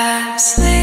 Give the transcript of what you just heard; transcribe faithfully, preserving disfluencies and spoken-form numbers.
have slept.